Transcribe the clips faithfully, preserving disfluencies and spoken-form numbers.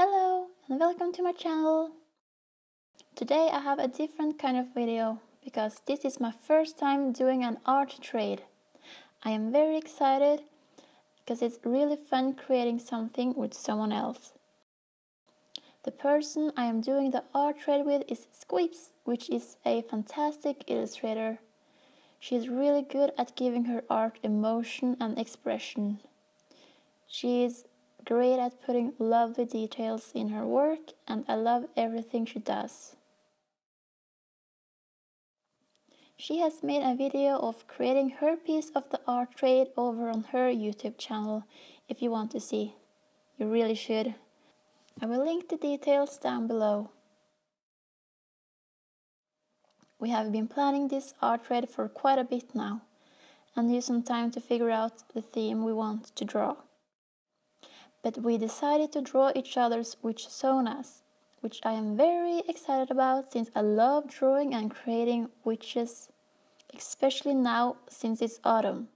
Hello and welcome to my channel. Today I have a different kind of video because this is my first time doing an art trade. I am very excited because it's really fun creating something with someone else. The person I am doing the art trade with is Squeeps, which is a fantastic illustrator. She is really good at giving her art emotion and expression. She is great at putting lovely details in her work, and I love everything she does. She has made a video of creating her piece of the art trade over on her YouTube channel if you want to see. You really should. I will link the details down below. We have been planning this art trade for quite a bit now and used some time to figure out the theme we want to draw. But we decided to draw each other's witch personas, which I am very excited about since I love drawing and creating witches, especially now since it's autumn.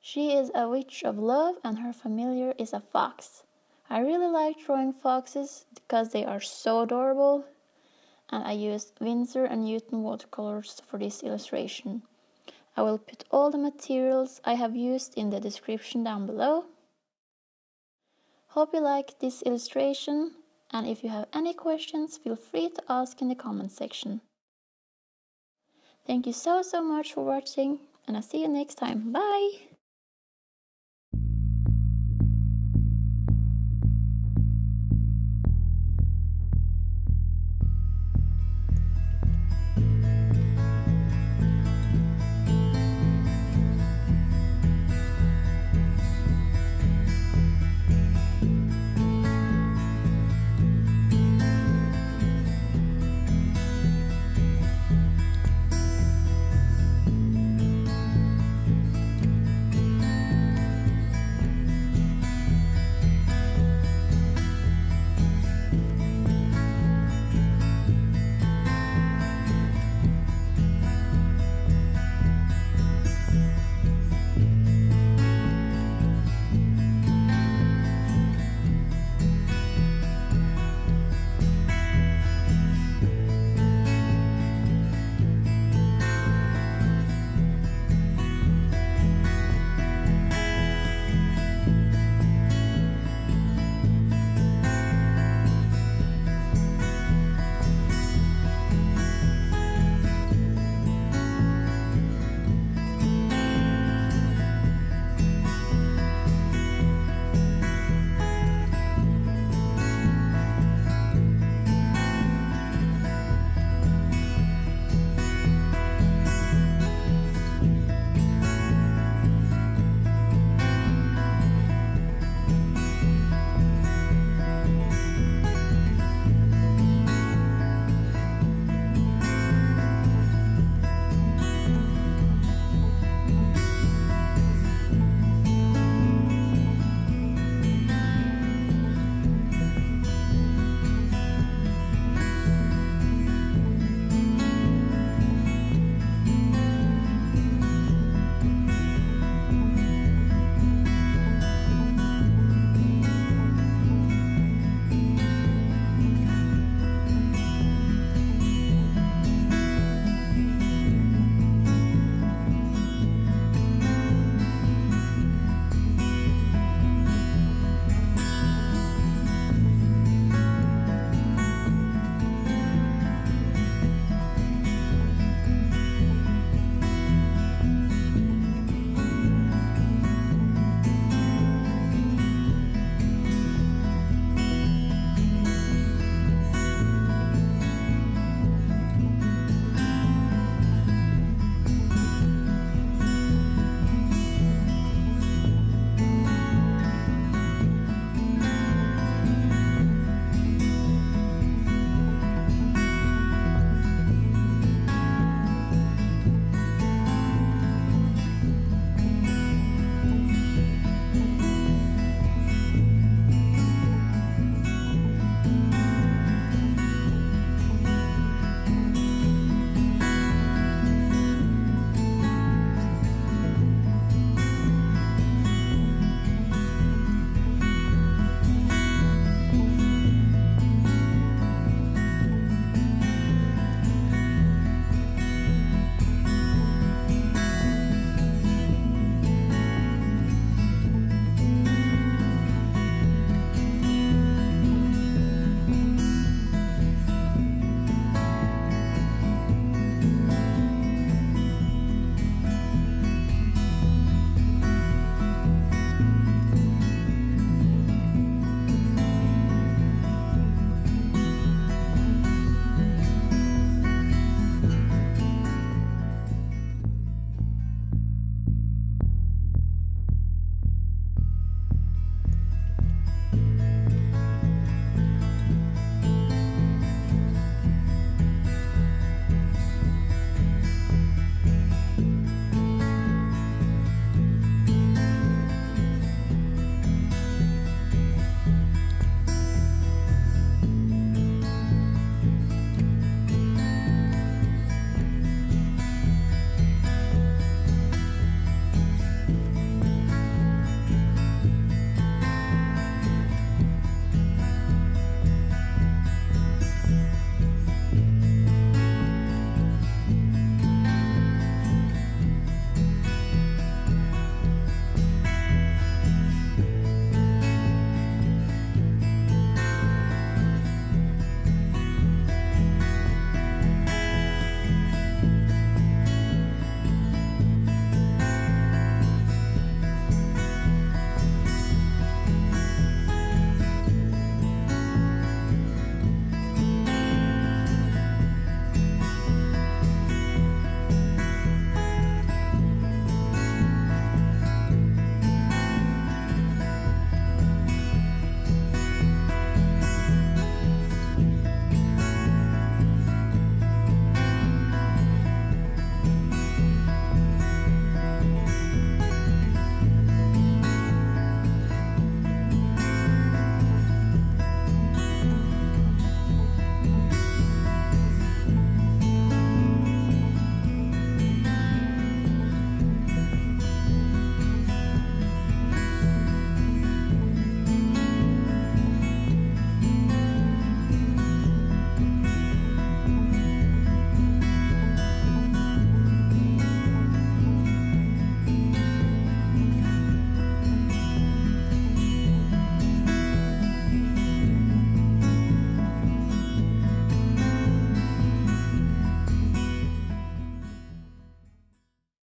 She is a witch of love and her familiar is a fox. I really like drawing foxes because they are so adorable, and I used Winsor and Newton watercolors for this illustration. I will put all the materials I have used in the description down below. Hope you like this illustration, and if you have any questions, feel free to ask in the comment section. Thank you so so much for watching, and I'll see you next time. Bye!